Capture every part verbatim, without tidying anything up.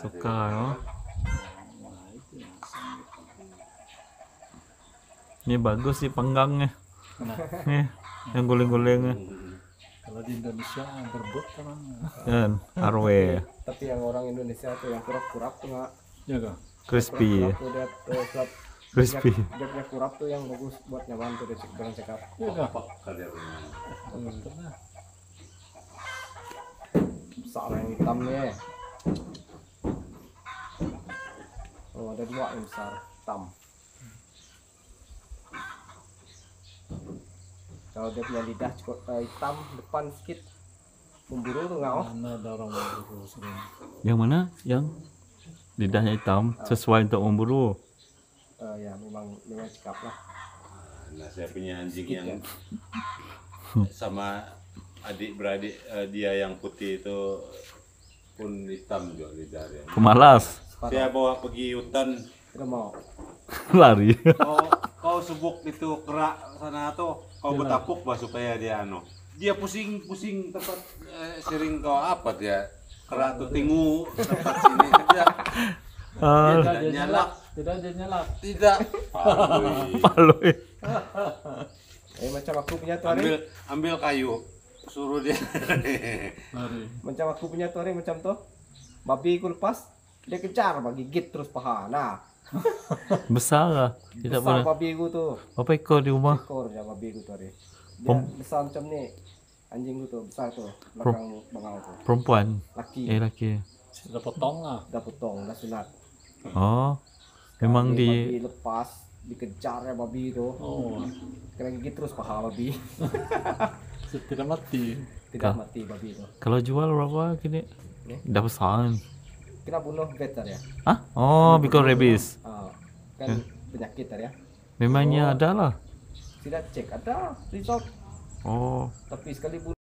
そっかini bagus sih panggangnya nih yang guling-gulingnya. Kalau di Indonesia yang berbuk kan dan arwe, tapi yang orang Indonesia tuh yang kurap-kurap tuh nggak crispy crispy dia kurap tuh yang bagus buat nyawaan tuh dalam cekap ya nggak pak kalian salah yang hitamnya oh ada dua yang besar hitam. Kalau dia punya lidah cukup uh, hitam depan sedikit pemburu tuh nggak oh. Yang mana yang lidahnya hitam uh, sesuai untuk pemburu? Uh, ya memang memang sikap lah. Nah saya punya anjing sedikit, yang ya? Sama adik beradik uh, dia yang putih itu pun hitam juga lidahnya. Pemalas. Saya bawa pergi hutan. Tidak mau. Lari. Oh. Kau subuk itu kerak sana tuh, kau betapuk bah supaya dia anu. Dia pusing-pusing tempat eh, sering kau apa dia kerak tuh tingu tempat sini dia. Uh, tidak dia nyalak, tidak dia nyalak, tidak. Palui. Palui. Eh macam aku punya tuh hari. Ambil ambil kayu, suruh dia. Macam aku punya tuh hari macam tuh. Babi ku lepas, dia kejar bagi gigit terus paha. Nah. Besar lah tidak besar boleh. Babi gue tuh apa ekor di rumah ekor ya babi gue tadi dia Pem besar macam ni anjing gue tuh besar tuh belakang bengal tuh perempuan laki eh laki sudah potong lah sudah potong sudah sunat oh memang di lepas dikejar ya babi itu oh kena gigit terus paha babi tidak mati tidak Ka mati babi itu kalau jual berapa kini eh? Dah besar kita bunuh veter ya? Ah, oh, because rabies. Ah, kan penyakit ya? Memangnya ada lah. Tidak cek ada result. Oh. Tapi sekali bunuh.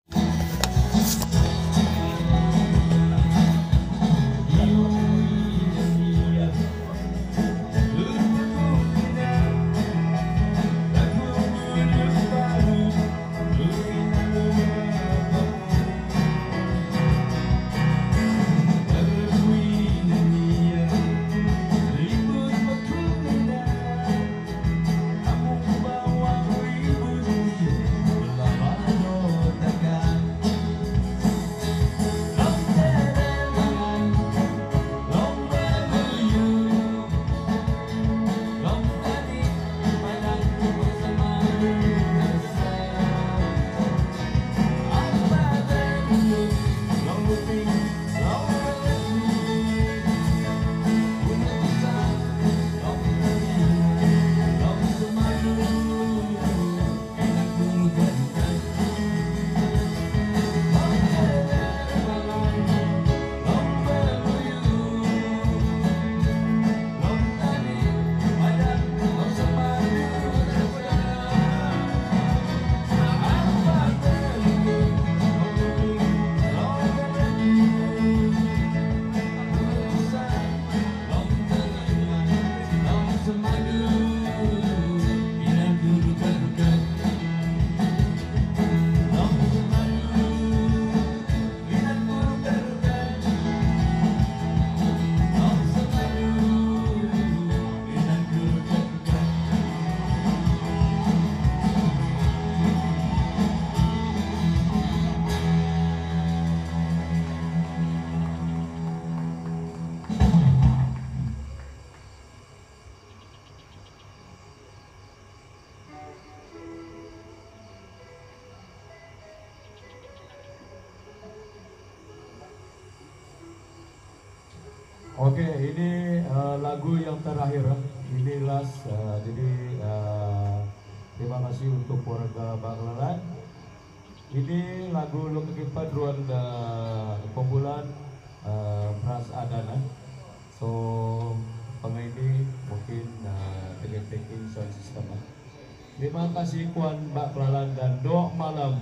Oke, ini uh, lagu yang terakhir, ini last, uh, jadi uh, terima kasih untuk warga Ba'kelalan. Ini lagu Lukikipa Druan uh, kumpulan uh, Pras Adana. So, pengaini mungkin teki-teki uh, sound system. Terima kasih Kuan Ba'kelalan dan Doa Malam.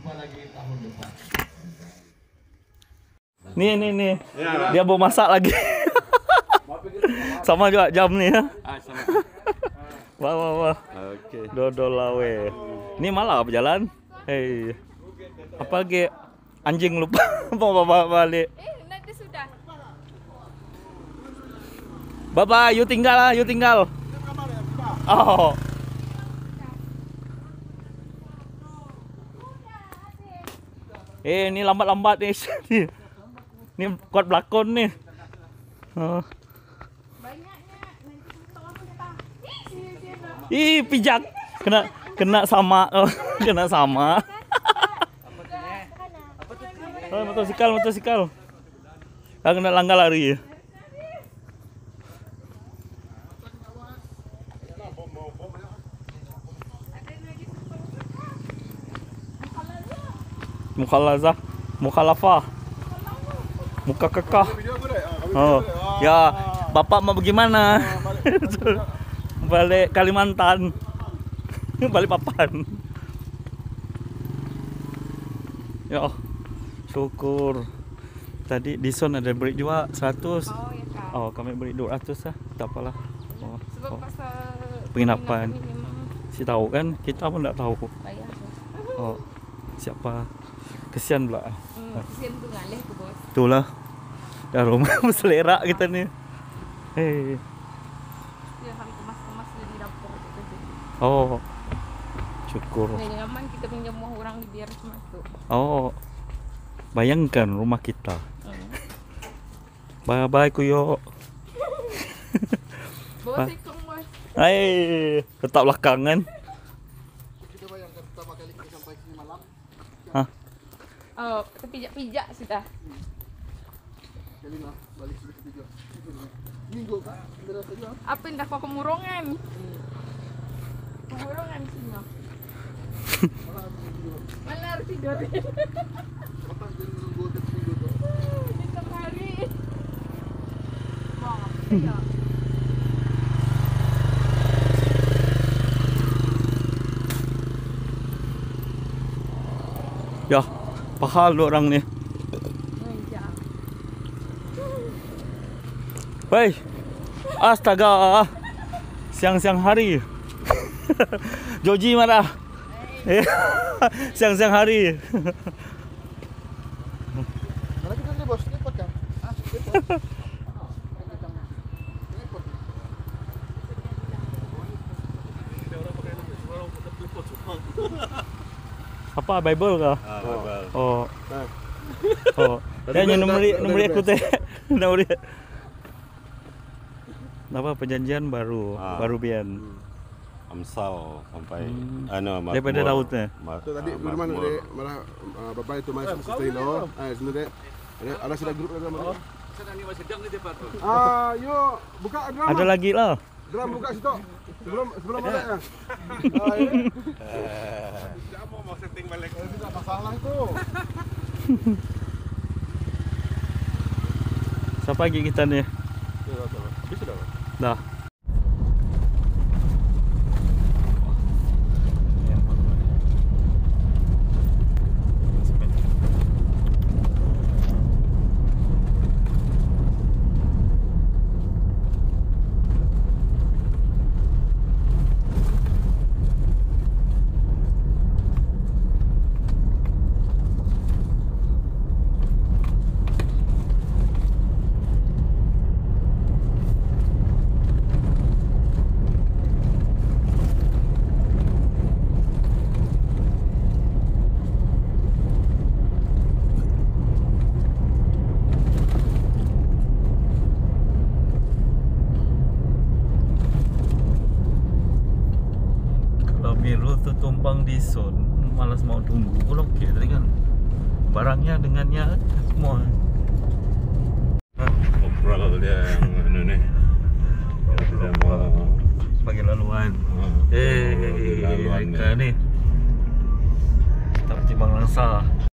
jumpa lagi tahun depan. Nih nih nih. Ya. Dia mau masak lagi. Sama juga jam nih ya. Ah, sama. Wah wah wah. Oke. Okay. Dodolawe. Ini malah berjalan. Hei. Apalagi anjing lupa mau bawa balik. Eh, nanti sudah. Bapak, you tinggal lah, you tinggal. Oh. Eh, ini lambat-lambat nih. Ini kuat belakon nih. Oh. Ih, pijak. Kena kena sama, oh, kena sama. Oh, motosikal, motosikal. Ah, kena langgar lari. Mukhalazah, mukhalafah. Muka kekah. Oh. Ya, bapak mau bagaimana? Balik Kalimantan. Balik papan. Ya, oh, syukur. Tadi di son ada beri juga seratus. Oh, ya, Kak. Oh, kami beri dua ratus lah. Tak apalah. Oh. Sebab pasal penginapan. Si tahu kan, kita pun tak tahu. Oh. Siapa? Kesian pula. Hmm, kesian tu ngalih ke bos. Itulah. Dah rumah berselera kita ni. Hei. Oh, syukur. Nah, nyaman kita punya rumah orang biar masuk. Oh, bayangkan rumah kita. Hmm. Bye bye kuyo. Bos ikut bos. Hei, tetap belakangan. Kita bayangkan pertama kali kita sampai sini malam. Hah? Oh, kita pijak-pijak sudah. Jadi lah, balik sudah pijak. Minggu kan, berat saja. Apa yang dah kau kemurongan? Burungan sini. Malar tidur. Bapak jadi nunggu tidur tuh. Di tengah hari. Wah, iya. Ya, pahal lu orang nih. Woi. Astaga. Siang-siang hari. Joji marah. Eh. Siang-siang hari. Mana kita nih bos? Repot kan? Ah, repot. Apa Bible kah? Ah, Bible. Oh. Oh. Dia nomor nomor aku teh. Nomor. Apa perjanjian baru? Baru bian. Amsal sampai hmm. ano ah, daripada lautnya. Itu tadi memang dari malah bapak itu masuk Silo. Ah sebenarnya ada ada sudah grup ada mana? Ah yuk buka drum. Ada lagi lah. Drum buka situ. Sebelum sebelum ada ya. Ah ini. Tidak mau mau setting balik. Tidak masalah itu. Siapa lagi kita nih? Habis sudah. Dah. Tumpang di son, malas mau tunggu. Kalau kita tadi kan barangnya dengannya semua. Obrolan dia yang ini nih. Tidak mau sebagai laluan. Eh, laluan ni. Tapi bang langsa.